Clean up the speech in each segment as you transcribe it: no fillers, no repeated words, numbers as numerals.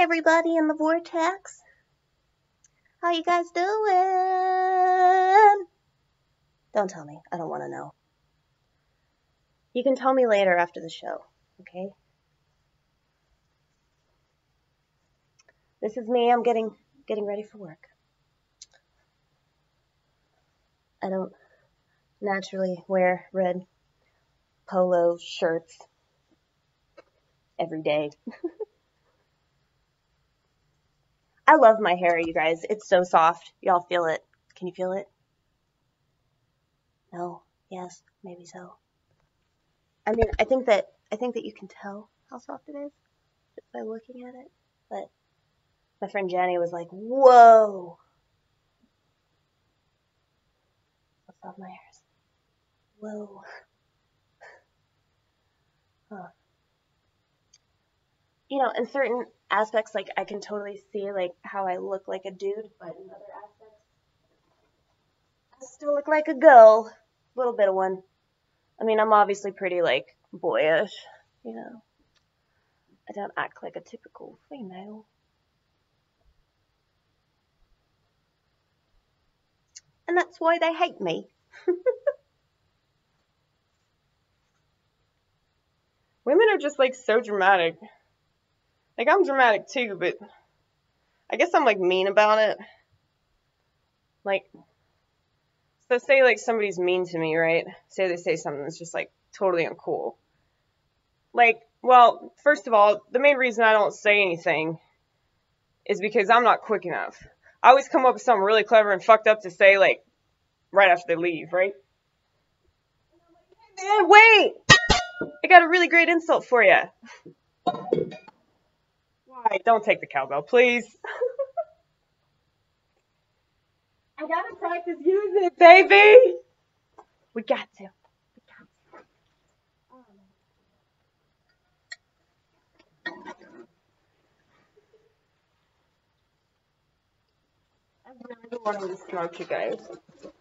Hey everybody in the vortex, how you guys doing? Don't tell me, I don't want to know. You can tell me later after the show, okay? This is me, I'm getting ready for work. I don't naturally wear red polo shirts every day. I love my hair, you guys. It's so soft. Y'all feel it. Can you feel it? No? Yes? Maybe so. I mean, I think that you can tell how soft it is just by looking at it. But my friend Jenny was like, "Whoa! How soft my hair is. Whoa." Huh. You know, in certain aspects, like, I can totally see, like, how I look like a dude, but in other aspects, I still look like a girl. A little bit of one. I mean, I'm obviously pretty, like, boyish, you know. I don't act like a typical female. And that's why they hate me. Women are just, like, so dramatic. Like, I'm dramatic too, but I guess I'm, like, mean about it. Like, so say, like, somebody's mean to me, right? Say they say something that's just, like, totally uncool. Like, well, first of all, the main reason I don't say anything is because I'm not quick enough. I always come up with something really clever and fucked up to say, like, right after they leave, right? And I'm like, hey, wait! I got a really great insult for you. Why? Don't take the cowbell, please. I gotta practice using it, baby. We got to. We got to. I really wanted to smoke, you guys.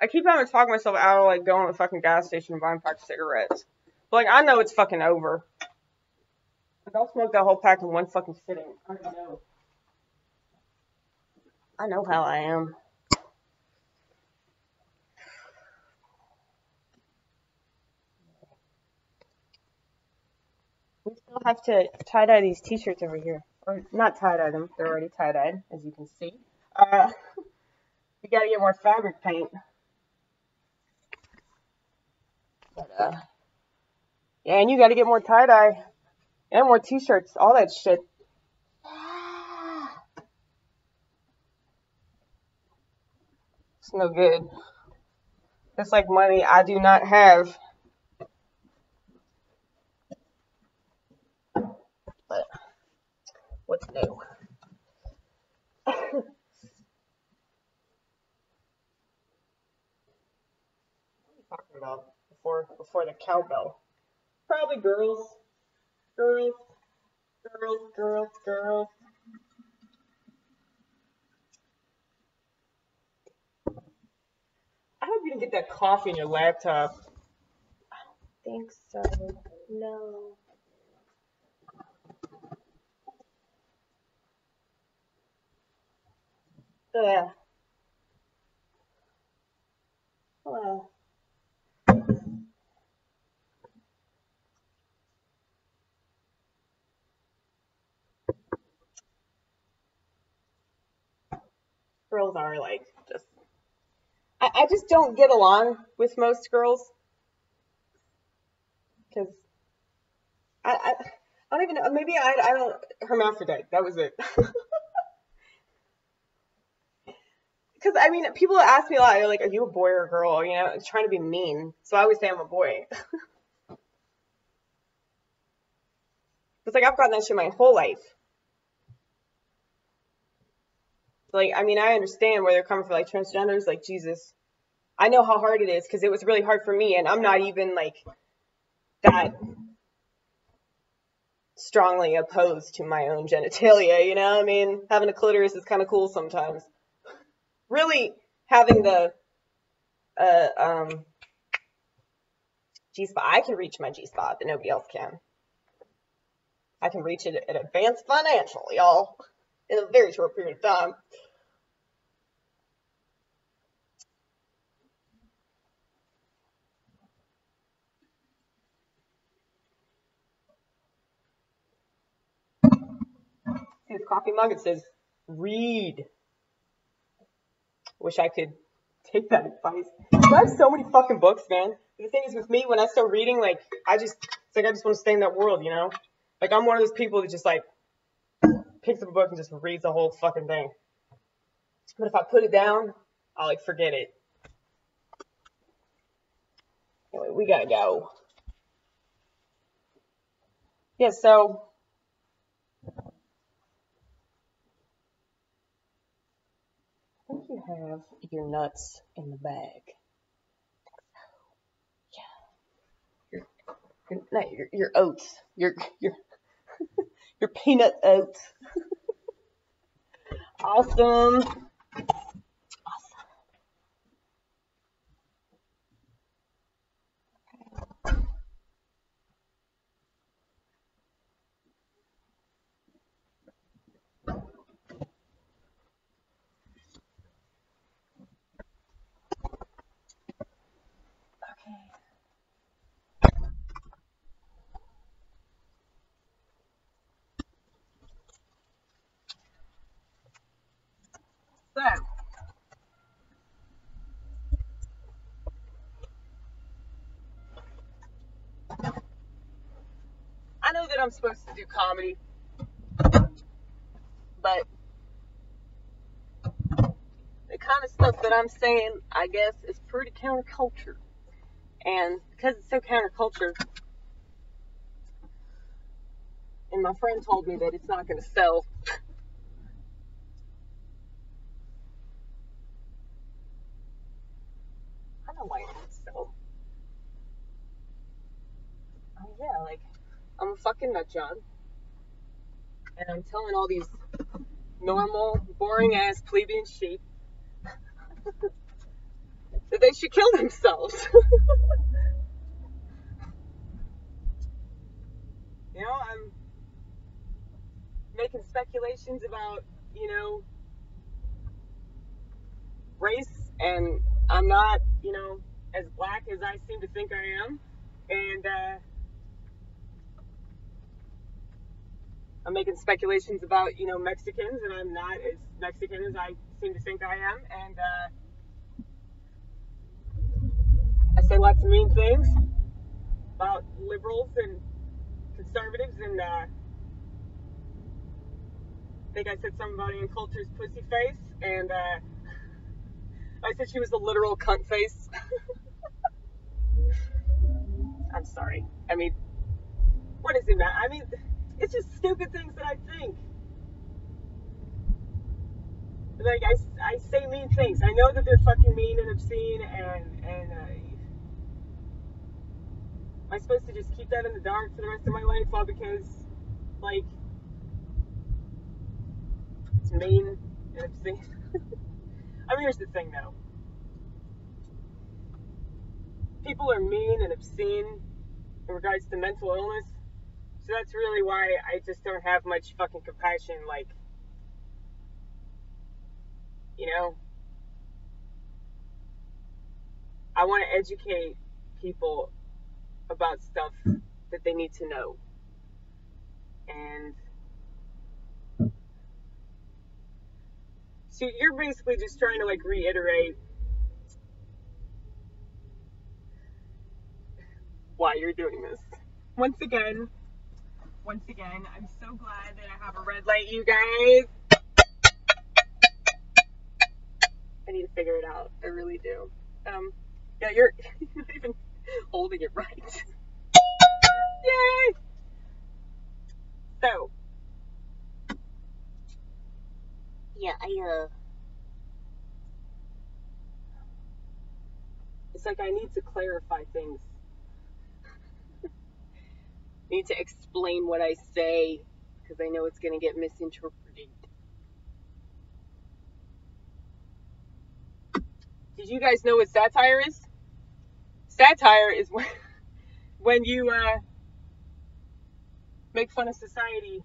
I keep having to talk myself out of, like, going to the fucking gas station and buying a pack of cigarettes. But, like, I know it's fucking over. Don't smoke that whole pack in one fucking sitting. I don't know. I know how I am. We still have to tie-dye these t-shirts over here. Or not tie-dye them. They're already tie-dyed, as you can see. We gotta get more fabric paint. But, yeah, and you gotta get more tie-dye. And more t-shirts, all that shit. It's no good. It's like money I do not have. But what's new? What are we talking about before the cowbell? Probably girls. Girls, girls, girls, girls. I hope you didn't get that coffee in your laptop. I don't think so. No. Ugh. Hello. Girls are, like, just... I just don't get along with most girls. Because... I don't even know. Maybe I don't... Hermaphrodite. That was it. Because, I mean, people ask me a lot. They're like, are you a boy or a girl? You know, trying to be mean. So I always say I'm a boy. It's like, I've gotten that shit my whole life. Like, I mean, I understand where they're coming from, like, transgenders, like, Jesus. I know how hard it is, because it was really hard for me, and I'm not even, like, that strongly opposed to my own genitalia, you know? I mean, having a clitoris is kind of cool sometimes. Really, having the, G-spot, I can reach my G-spot, but nobody else can. I can reach it at Advanced Financial, y'all. in a very short period of time. See this coffee mug? It says, read. Wish I could take that advice. I have so many fucking books, man. The thing is with me, when I start reading, like, it's like I just want to stay in that world, you know? Like, I'm one of those people that just, like, picks up a book and just reads the whole fucking thing. But if I put it down, I'll, like, forget it. Anyway, we gotta go. Yeah, so... I think you have your nuts in the bag. Your oats, your peanut oats. Awesome. Awesome. I know that I'm supposed to do comedy, but the kind of stuff that I'm saying, I guess, is pretty counterculture. And because it's so counterculture, and my friend told me that it's not going to sell. I know why it won't sell. I mean, yeah, like, I'm a fucking nut job, and I'm telling all these normal, boring-ass plebeian sheep that they should kill themselves. You know, I'm making speculations about, you know, race, and I'm not, you know, as black as I seem to think I am, and, I'm making speculations about, you know, Mexicans, and I'm not as Mexican as I seem to think I am, and, I say lots of mean things about liberals and conservatives, and, I think I said something about Ann Coulter's pussy face, and, I said she was a literal cunt face. I'm sorry. I mean, what is it, Matt? I mean... It's just stupid things that I think. Like, I say mean things. I know that they're fucking mean and obscene, and am I supposed to just keep that in the dark for the rest of my life, all because, like, it's mean and obscene? I mean, here's the thing, though. People are mean and obscene in regards to mental illness. So that's really why I just don't have much fucking compassion, like, you know, I want to educate people about stuff that they need to know, and so you're basically just trying to, like, reiterate why you're doing this. Once again, I'm so glad that I have a red light, you guys. I need to figure it out. I really do. Yeah, you're not even holding it right. Yay! So, yeah, it's like I need to clarify things. I need to explain what I say, because I know it's going to get misinterpreted. Did you guys know what satire is? Satire is when you make fun of society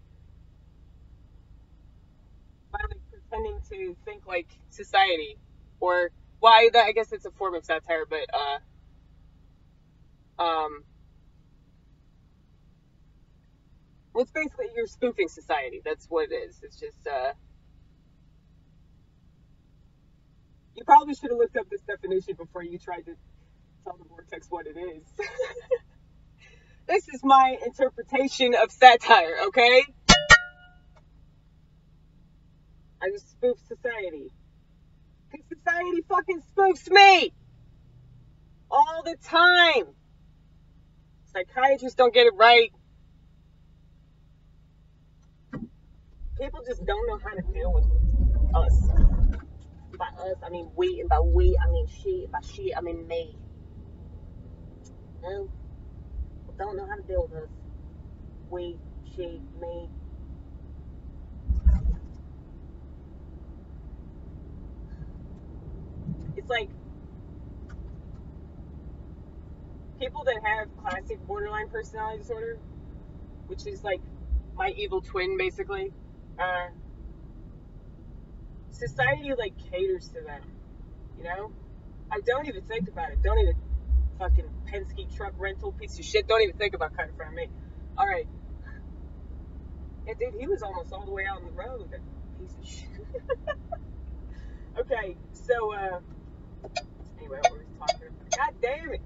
tending to think like society, or why that, I guess it's a form of satire, but well, it's basically you're spoofing society. That's what it is. It's just you probably should have looked up this definition before you tried to tell the Vortex what it is. This is my interpretation of satire, okay? I just spoof society. Because society fucking spoofs me! All the time! Psychiatrists don't get it right. People just don't know how to deal with us. By us, I mean we, and by we, I mean she, and by she, I mean me. No. Don't know how to deal with us. We, she, me. It's like people that have classic borderline personality disorder, which is like my evil twin, basically. Society like caters to them, you know? I don't even think about it. Don't even fucking Penske truck rental piece of shit. Don't even think about cutting in front of me. All right. Yeah, dude, he was almost all the way out on the road. Piece of shit. Okay, so, anyway, what were we talking about? God damn it.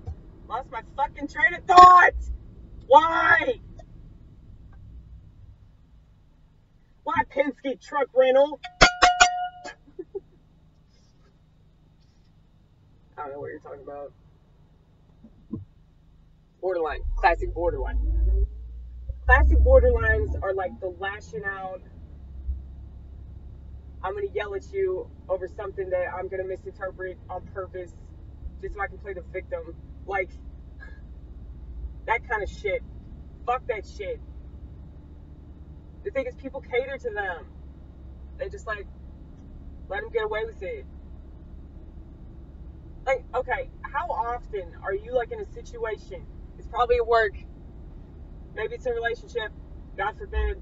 Lost my fucking train of thought. Why? Why Penske truck rental? I don't know what you're talking about. Borderline. Classic borderline. Classic borderlines are like the lashing out, I'm going to yell at you over something that I'm going to misinterpret on purpose just so I can play the victim. Like, that kind of shit. Fuck that shit. The thing is, people cater to them. They just, like, let them get away with it. Like, okay, how often are you, like, in a situation? It's probably at work. Maybe it's a relationship. God forbid.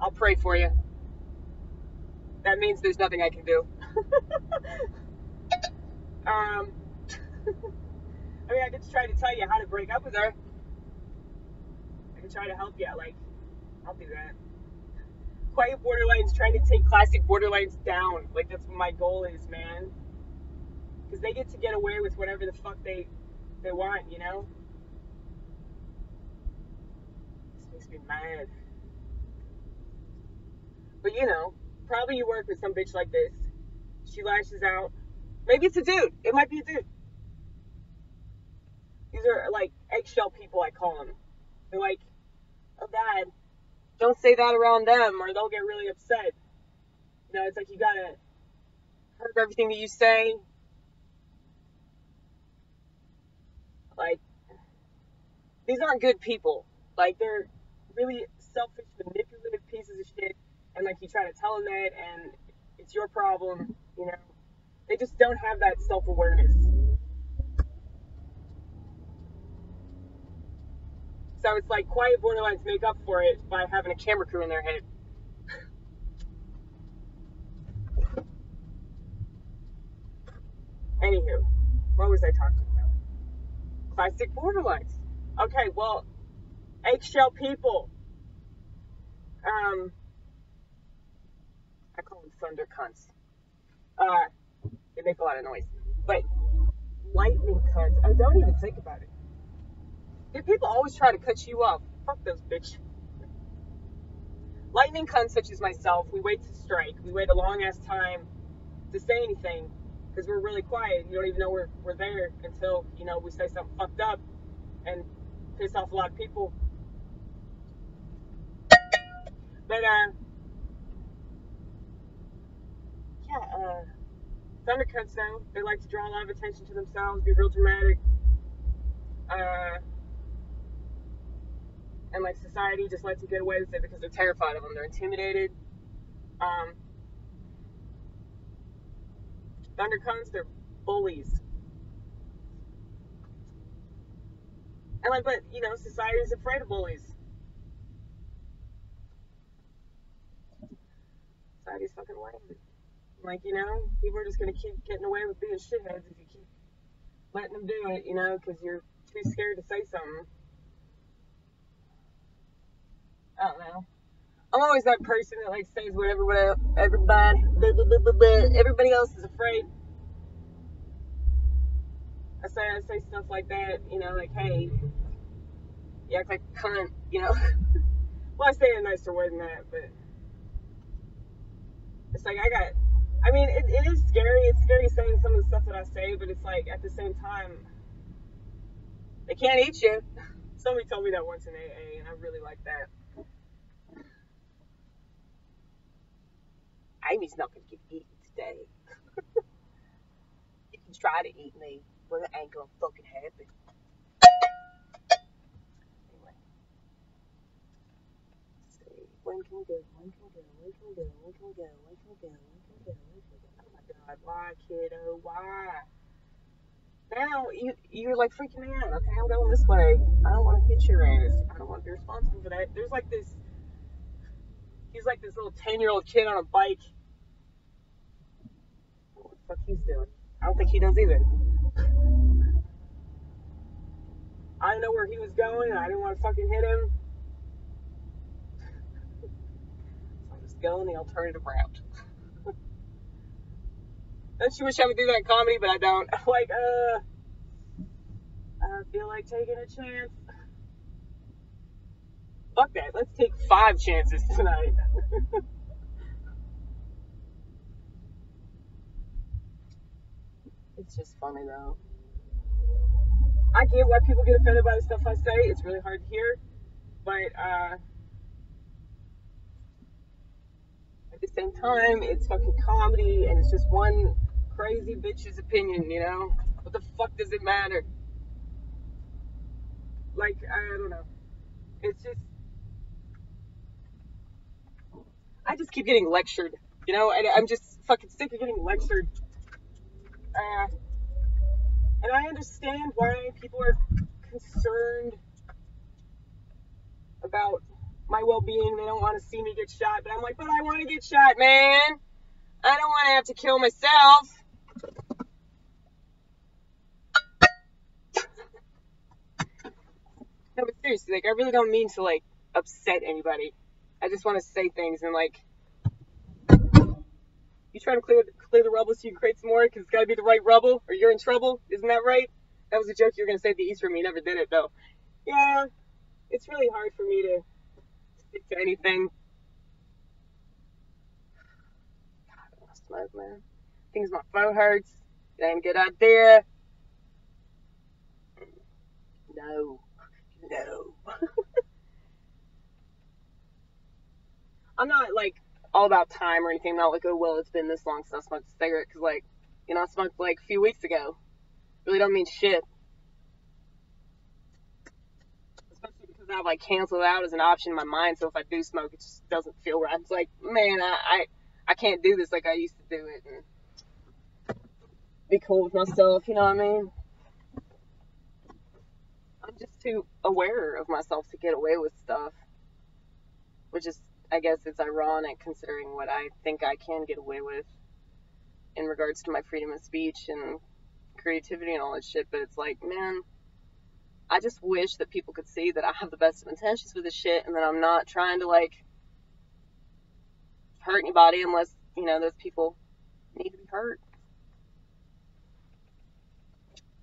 I'll pray for you. That means there's nothing I can do. I mean, I could try to tell you how to break up with her. I could try to help you. Like, I'll do that. Quiet borderlines, trying to take classic borderlines down. Like, that's what my goal is, man. Because they get to get away with whatever the fuck they want, you know? This makes me mad. But, you know, probably you work with some bitch like this. She lashes out. Maybe it's a dude. It might be a dude. These are like eggshell people, I call them. They're like, oh God, don't say that around them or they'll get really upset. You know, it's like you gotta curb everything that you say. Like, these aren't good people. Like, they're really selfish, manipulative pieces of shit. And, like, you try to tell them that, and it's your problem, you know? They just don't have that self-awareness. So it's like quiet borderlines make up for it by having a camera crew in their head. Anywho, what was I talking about? Classic borderlines. Okay, well, eggshell people. I call them thunder cunts. They make a lot of noise. But lightning cunts. Oh, don't even think about it. Dude, people always try to cut you off. Fuck those bitch. Lightning cunts such as myself, we wait to strike. We wait a long ass time to say anything because we're really quiet. You don't even know we're there until, you know, we say something fucked up and piss off a lot of people. But, thundercunts though, they like to draw a lot of attention to themselves, be real dramatic, and like society just lets them get away with it because they're terrified of them, they're intimidated. Thundercunts, they're bullies. And like, but you know, society is afraid of bullies. society's fucking lame. Like, you know, people are just going to keep getting away with being shitheads if you keep letting them do it, you know, because you're too scared to say something. I don't know. I'm always that person that, like, says whatever everybody else is afraid. I say stuff like that, you know, like, hey, you act like a cunt, you know. Well, I say it in a nicer way than that, but it's like, it is scary. It's scary saying some of the stuff that I say, but it's like, at the same time, they can't eat you. Somebody told me that once in AA, and I really like that. Amy's not going to get eaten today. If you try to eat me, well, it ain't going to fucking happen. Anyway. Let's see. When can we go? Oh my God, why, kiddo? Why? Now, you're like freaking out. Okay, I'm going this way. I don't want to hit your ass. I don't want to be responsible for that. There's like this, he's like this little 10-year-old kid on a bike. I don't know what the fuck he's doing. I don't think he does either. I didn't know where he was going, and I didn't want to fucking hit him. So I'm just going the alternative route. Don't you wish I would do that in comedy, but I don't. I'm like, I feel like taking a chance. Fuck that. Let's take 5 chances tonight. It's just funny, though. I get why people get offended by the stuff I say. It's really hard to hear. But at the same time, it's fucking comedy, and it's just one crazy bitch's opinion, you know? What the fuck does it matter? Like, I don't know. It's just, I just keep getting lectured, you know? And I'm just fucking sick of getting lectured. And I understand why people are concerned about my well-being. They don't want to see me get shot, but I'm like, but I want to get shot, man. I don't want to have to kill myself. No, but seriously, like, I really don't mean to, like, upset anybody. I just want to say things and, like, you trying to clear the rubble so you can create some more, because it's got to be the right rubble, or you're in trouble. Isn't that right? That was a joke you were going to say at the East Room. You never did it, though. Yeah, it's really hard for me to stick to anything. God, I lost my man. Things my phone hurts. It ain't a good idea. No. I'm not, like, all about time or anything. I'm not like, oh, well, it's been this long since I smoked a cigarette, because, like, you know, I smoked, like, a few weeks ago. Really don't mean shit. Especially because I've, like, canceled out as an option in my mind, so if I do smoke, it just doesn't feel right. It's like, man, I can't do this like I used to do it and be cool with myself, you know what I mean? I'm just too aware of myself to get away with stuff, which is, I guess it's ironic considering what I think I can get away with in regards to my freedom of speech and creativity and all that shit, but it's like, man, I just wish that people could see that I have the best of intentions for this shit and that I'm not trying to, like, hurt anybody unless, you know, those people need to be hurt.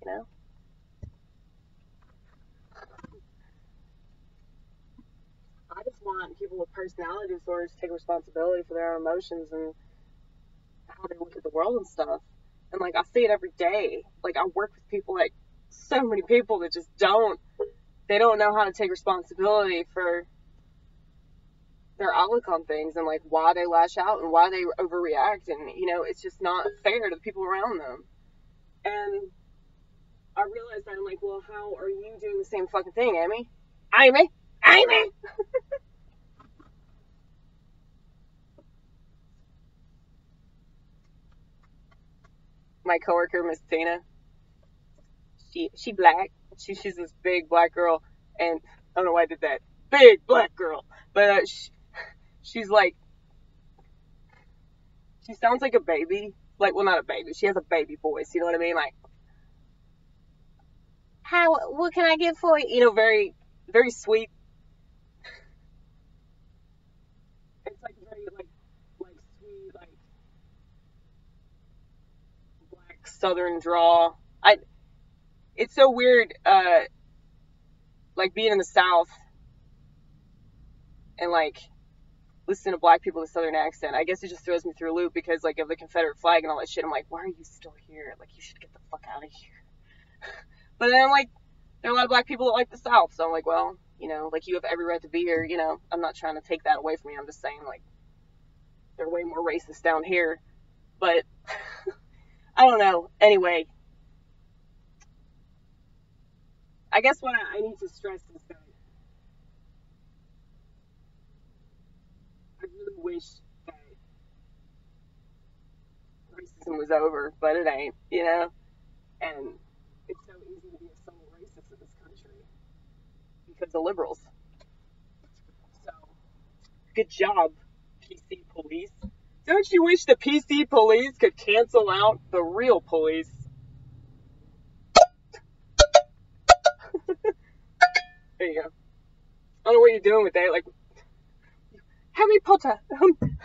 You know? I just want people with personality disorders to take responsibility for their own emotions and how they look at the world and stuff. And, like, I see it every day. Like, I work with people, like, so many people that just don't. They don't know how to take responsibility for their outlook on things and, like, why they lash out and why they overreact. And, you know, it's just not fair to the people around them. And I realized that I'm like, well, how are you doing the same fucking thing, Amy? Amy! My coworker, Miss Tina, she black. She's this big black girl, and I don't know why I did that. Big black girl, but she's like, she sounds like a baby. Like, well, not a baby. She has a baby voice. You know what I mean? Like, how, what can I get for you? You know, very, very sweet. It's like very, like sweet, like, black southern drawl. It's so weird, like, being in the South and, like, listening to black people with a southern accent. I guess it just throws me through a loop because, like, of the Confederate flag and all that shit. I'm like, why are you still here? Like, you should get the fuck out of here. But then I'm like, there are a lot of black people that like the South. So I'm like, well, you know, like, you have every right to be here. You know, I'm not trying to take that away from you. I'm just saying, like, they're way more racist down here. But I don't know. Anyway, I guess what I need to stress is that I really wish that racism was over, but it ain't, you know? And it's so easy to be a solo racist in this country because of liberals. So, good job, PC police. Don't you wish the PC police could cancel out the real police? There you go. I don't know what you're doing with that. Like, Harry Potter. I'm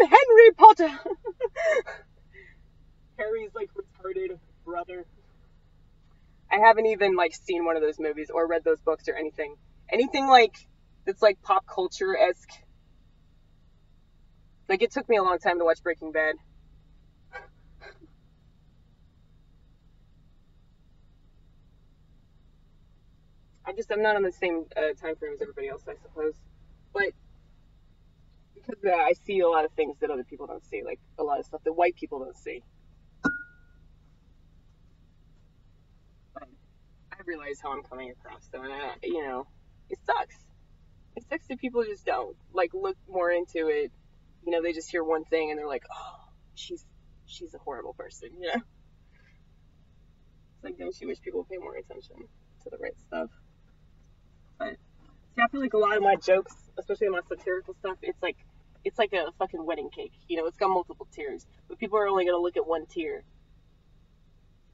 Henry Potter. Harry's, like, retarded brother. I haven't even, like, seen one of those movies or read those books or anything. Anything, like, that's, like, pop culture-esque. Like, it took me a long time to watch Breaking Bad. I'm not on the same time frame as everybody else, I suppose. But because of that, I see a lot of things that other people don't see, like a lot of stuff that white people don't see. But I realize how I'm coming across, though, and I, you know, it sucks. It sucks that people just don't, like, look more into it. You know, they just hear one thing and they're like, oh, she's a horrible person, you know? It's like, don't you wish people would pay more attention to the right stuff? But see, I feel like a lot of my jokes, especially my satirical stuff, it's like a fucking wedding cake. You know, it's got multiple tiers, but people are only gonna look at one tier.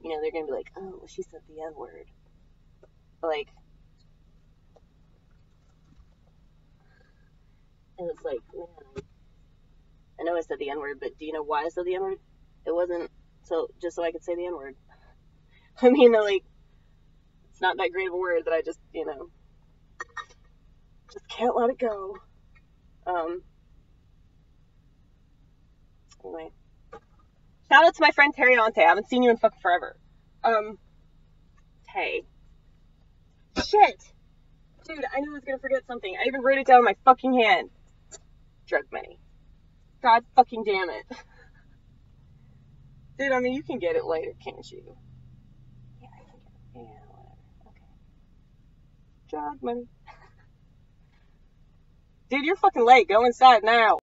You know, they're gonna be like, oh, she said the N-word. Like, and it's like, man, I know I said the N-word, but do you know why I said the N-word? It wasn't just so I could say the N-word. I mean, like, it's not that great of a word that I just, you know, just can't let it go. Anyway. Shout out to my friend Terry Ante. I haven't seen you in fucking forever. Hey. Shit! Dude, I knew I was gonna forget something. I even wrote it down in my fucking hand. Drug money. God fucking damn it. Dude, I mean, you can get it later, can't you? Yeah, I can get it. Yeah, whatever. Okay. Drug money. Dude, you're fucking late. Go inside now.